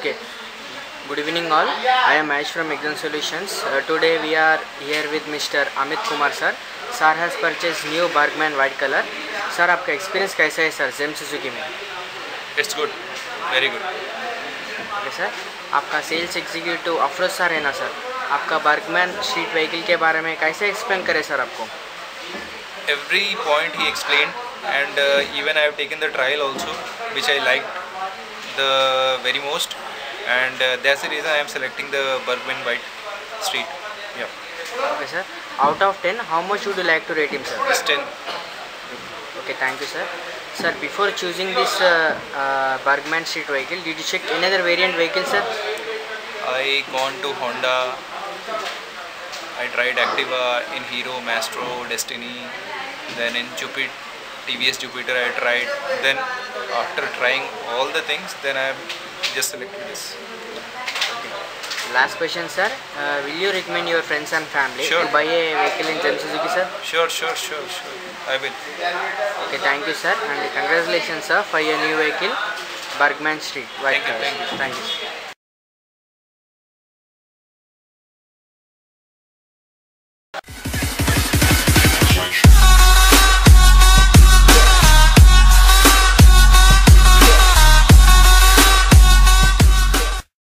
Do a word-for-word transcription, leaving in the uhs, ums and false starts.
Okay, good evening all. I am Ash from Exon Solutions. Uh, today we are here with Mister Amit Kumar sir. Sir has purchased new Burgman white color. Sir, आपका experience कैसा है sir Gem Suzuki में? It's good, very good. Okay sir, आपका sales executive Afroze sir है ना sir? आपका Burgman Street vehicle के बारे में कैसे explain करे sir आपको? Every point he explained. And uh, even I have taken the trial also, which I liked the very most, and uh, that's the reason I am selecting the Burgman White Street. Yeah. Okay sir. Out of ten, how much would you like to rate him sir? It's ten. Okay, thank you sir. Sir, before choosing this uh, uh, Burgman Street vehicle, did you check another variant vehicle sir? I gone to Honda. I tried Activa in Hero, Mastro, Destiny, then in Jupiter. T V S Jupiter I tried, then after trying all the things, then I just selected this. Okay. Last question sir, uh, will you recommend your friends and family sure. to buy a vehicle in Gem Suzuki sir? Sure, sure, sure, sure, I will. Okay, thank you sir, and congratulations sir for your new vehicle, Burgman Street. White thank, you, thank you, thank you.